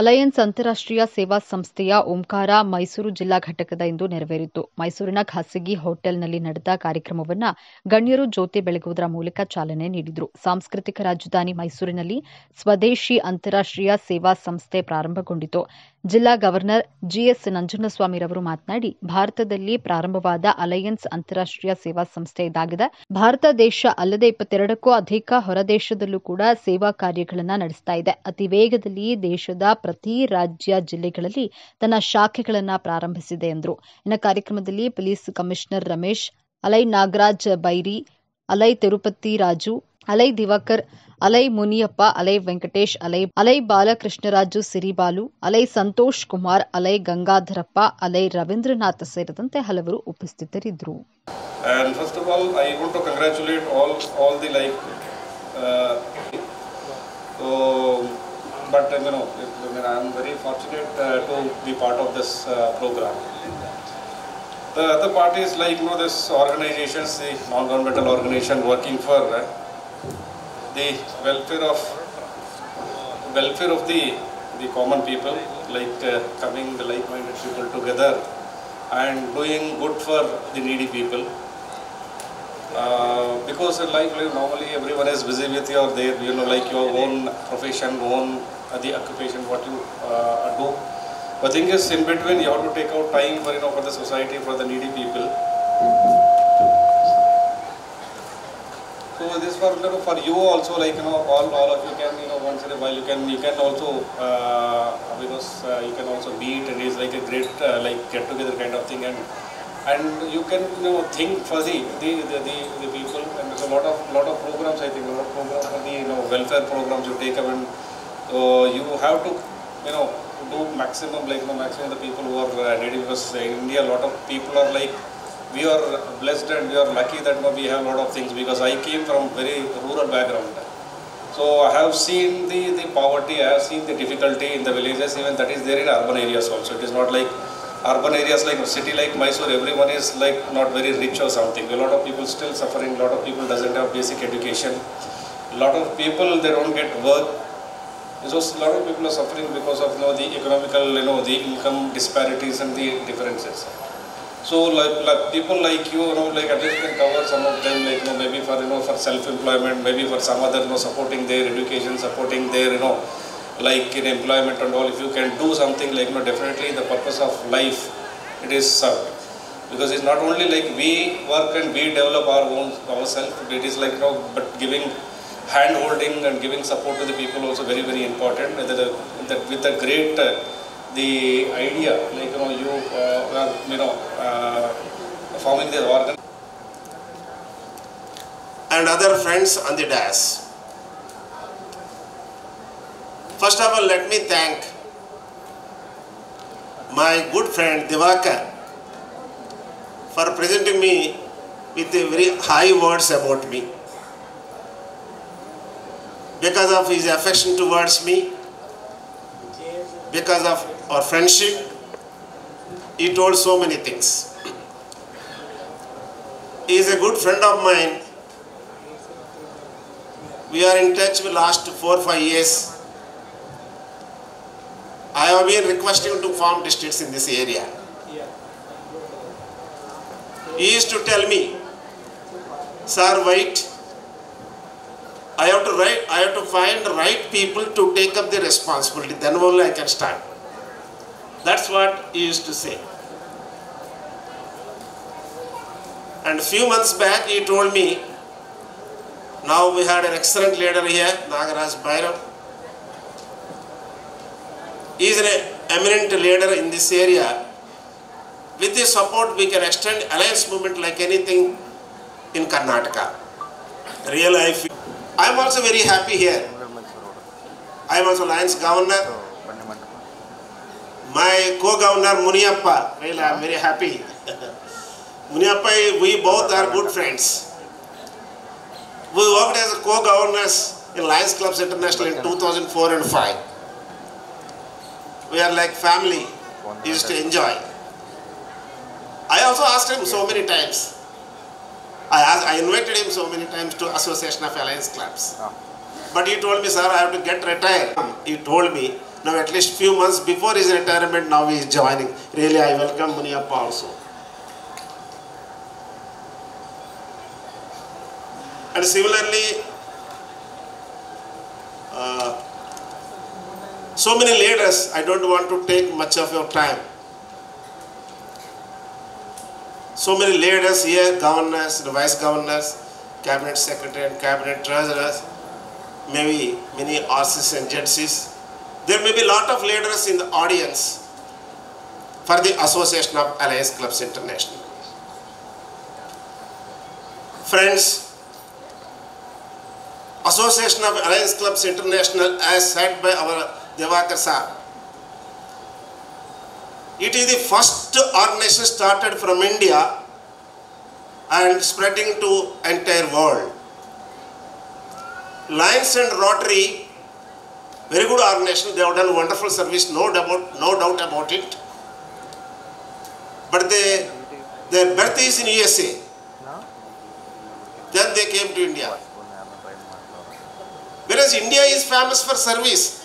Alliance ಅಂತಾರಾಷ್ಟ್ರೀಯ ಸೇವಾ ಸಂಸ್ಥೆಯ ಓಂಕಾರ ಮೈಸೂರು ಜಿಲ್ಲಾ ಘಟಕದ ಇಂದು ನೆರವೇರಿತು. ಮೈಸೂರಿನ ಖಾಸಗಿ ಹೋಟೆಲ್ನಲ್ಲಿ ನಡೆದ ಕಾರ್ಯಕ್ರಮವನ್ನು ಗಣ್ಯರು ಜ್ಯೋತಿ ಬೆಳಗುವುದರ ಮೂಲಕ ಚಾಲನೆ ನೀಡಿದರು. ಸಾಂಸ್ಕೃತಿಕ ರಾಜಧಾನಿ ಮೈಸೂರಿನಲ್ಲಿ ಸ್ವದೇಶಿ ಅಂತಾರಾಷ್ಟ್ರೀಯ ಸೇವಾ ಸಂಸ್ಥೆ ಪ್ರಾರಂಭಗೊಂಡಿತು. ಜಿಲ್ಲಾ ಗವರ್ನರ್ ಜಿ.ಎಸ್. ನಂಜುಂಡಸ್ವಾಮಿರವರು ಮಾತನಾಡಿ, ಭಾರತದಲ್ಲಿ ಪ್ರಾರಂಭವಾದ ಅಲಯನ್ಸ್ ಅಂತಾರಾಷ್ಟ್ರೀಯ ಸೇವಾ ಸಂಸ್ಥೆ ಇದಾಗಿದೆ. ಭಾರತ ದೇಶ ಅಲ್ಲದೆ 22ಕ್ಕೂ ಅಧಿಕ ಹೊರದೇಶದಲ್ಲೂ ಕೂಡ ಸೇವಾ ಕಾರ್ಯಗಳನ್ನು ನಡೆಸ್ತಾ ಇದೆ. ಅತಿ ವೇಗದಲ್ಲಿ ದೇಶದ ಪ್ರತಿ ರಾಜ್ಯ ಜಿಲ್ಲೆಗಳಲ್ಲಿ ತನ್ನ ಶಾಖೆಗಳನ್ನು ಪ್ರಾರಂಭಿಸಿದೆ ಎಂದರು. ಇನ್ನು ಕಾರ್ಯಕ್ರಮದಲ್ಲಿ ಪೊಲೀಸ್ ಕಮಿಷನರ್ ರಮೇಶ್, ಅಲೈ ನಾಗರಾಜ್ ಬೈರಿ, ಅಲೈ ತಿರುಪತಿ ರಾಜು, ಅಲೈ ದಿವಾಕರ್, ಅಲೈ ಮುನಿಯಪ್ಪ, ಅಲೈ ವೆಂಕಟೇಶ್, ಅಲೈ ಬಾಲಕೃಷ್ಣ ರಾಜು ಸಿರಿಬಾಲು, ಅಲೈ ಸಂತೋಷ್ ಕುಮಾರ್, ಅಲೈ ಗಂಗಾಧರಪ್ಪ, ಅಲೈ ರವೀಂದ್ರನಾಥ್ ಸೇರಿದಂತೆ ಹಲವರು ಉಪಸ್ಥಿತರಿದ್ದರು. I am very fortunate to be part of this program. The other part is this organizations, the non-governmental organization working for the welfare of the common people, coming the like-minded people together and doing good for the needy people. Because in life normally everyone is busy with your your own profession, the occupation, what you do. But thing is, in between you have to take out time for for the society, for the needy people. So this for you also all of you can once in a while you can also because you can also meet, and it's a great get together kind of thing, and you can think for the people. And there's a lot of programs, for the welfare programs you take up, and you have to do maximum maximum the people who are needy, because in India a lot of people are we are blessed and we are lucky that we have a lot of things, because I came from very rural background, so I have seen the poverty, I have seen the difficulty in the villages, even that is there in urban areas also. It is not urban areas city like Mysore, everyone is not very rich or something. A lot of people still suffering, a lot of people doesn't have basic education, a lot of people they don't get work. So a lot of people are suffering because of the economical the income disparities and the differences. So people at least can cover some of them, maybe for for self-employment, maybe for some other supporting their education, supporting their in employment and all. If you can do something definitely the purpose of life it is served, because it's not only we work and we develop ourselves, it is but giving hand holding and giving support to the people also very very important. That with a great the idea you are forming the organ and other friends on the dais. First of all, let me thank my good friend Divakar for presenting me with very high words about me. Because of his affection towards me, because of our friendship, he told so many things. He is a good friend of mine. We are in touch for last 4-5 years. I have been requesting to form districts in this area. He used to tell me, "Sir, wait. I have to find the right people to take up the responsibility. Then only I can start." That's what he used to say. And a few months back, he told me, now we had an excellent leader here, Nagaraj Bhairav. He is an eminent leader in this area. With his support, we can extend alliance movement like anything in Karnataka. Real life. I am also very happy here. I am also alliance governor. My co-governor Muniyappa. Really, I am very happy. Muniyappa, we both are good friends. We worked as co-governors in Alliance Clubs International in 2004 and 2005. We are like family, we used to enjoy. I also asked him so many times. I invited him so many times to Association of Alliance Clubs. But he told me, "Sir, I have to get retired." He told me, Now at least few months before his retirement, now he is joining. Really, I welcome Muniyappa also. And similarly, so many leaders, I don't want to take much of your time. So many leaders here, governors, the vice governors, cabinet secretary and cabinet treasurers, maybe many RCs and ZCs. There may be a lot of leaders in the audience for the Association of Alliance Clubs International. Friends, Association of Alliance Clubs International, as said by our Divakar Sahib, it is the first organization started from India and spreading to entire world. Lions and Rotary, very good organization, they have done wonderful service, no doubt about it. But their birth is in USA. Then they came to India. Whereas India is famous for service.